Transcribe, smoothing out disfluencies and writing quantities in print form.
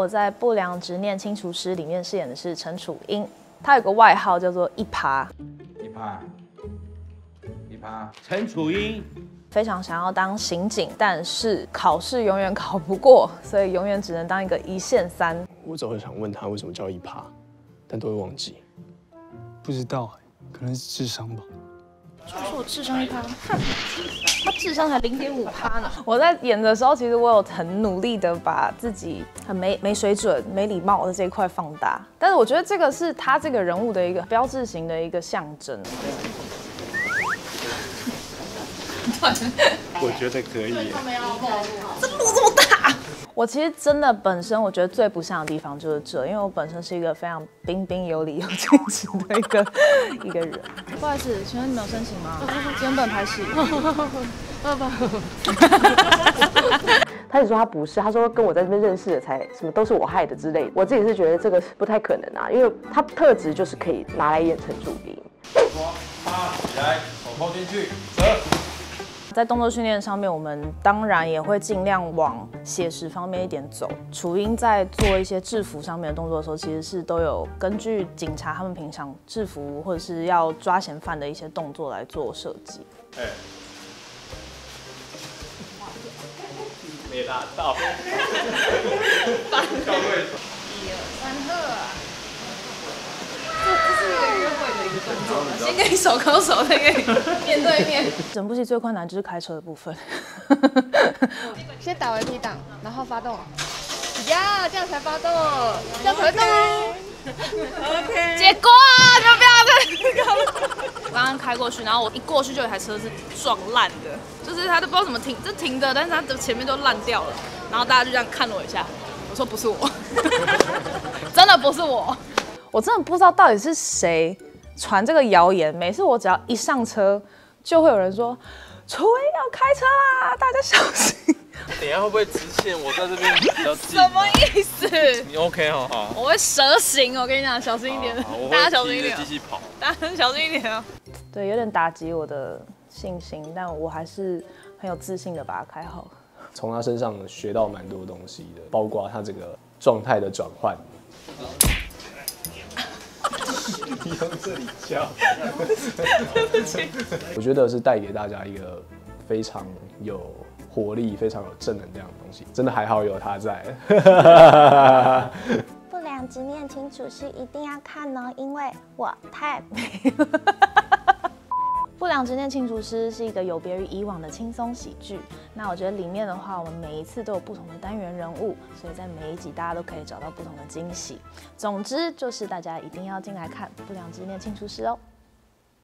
我在《不良执念清除师》里面饰演的是陈楚英，他有个外号叫做“一趴”。一趴，一趴。陈楚英非常想要当刑警，但是考试永远考不过，所以永远只能当一个一线三。我总很想问他为什么叫一趴，但都会忘记。不知道，可能是智商吧。就是我智商1%，他智商才0.5%呢。我在演的时候，其实我有很努力的把自己很没水准、没礼貌的这一块放大，但是我觉得这个是他这个人物的一个标志性的一个象征。我觉得可以。这路这么大。我其实真的本身，我觉得最不像的地方就是这，因为我本身是一个非常彬彬有礼、有气质的一个人。不好意思，请问你们有申请吗？原本拍戏。他只说他不是，他说跟我在这边认识的才什么都是我害的之类的。我自己是觉得这个不太可能啊，因为他特质就是可以拿来演成主力。来，手抛进去，走。 在动作训练上面，我们当然也会尽量往写实方面一点走。楚英在做一些制服上面的动作的时候，其实是都有根据警察他们平常制服或者是要抓嫌犯的一些动作来做设计。哎，没拉到。先跟你手勾手，再跟你面对面。整部戏最困难就是开车的部分。先打完 P 档，然后发动。呀，这样才发动，这样才动。OK。结果就不要再。我刚刚开过去，然后我一过去就有台车是撞烂的，就是他都不知道怎么停，就停的，但是他的前面都烂掉了。然后大家就这样看了我一下，我说不是我，真的不是我。我真的不知道到底是谁。 传这个谣言，每次我只要一上车，就会有人说：“楚英要开车啦，大家小心。”等一下会不会直线？我在这边比较近。什么意思？你 OK 哦，好。我会蛇行，我跟你讲，小心一点。大家小心一点。继续跑。大家小心一点哦。对，有点打击我的信心，但我还是很有自信的把它开好。从他身上学到蛮多东西的，包括他这个状态的转换。 你用这里教，我觉得是带给大家一个非常有活力、非常有正能量的东西。真的还好有他在。不良执念清除师一定要看哦，因为我太美了。不良执念清除师是一个有别于以往的轻松喜剧。那我觉得里面的话，我们每一次都有不同的单元人物，所以在每一集大家都可以找到不同的惊喜。总之就是大家一定要进来看《不良执念清除师》哦。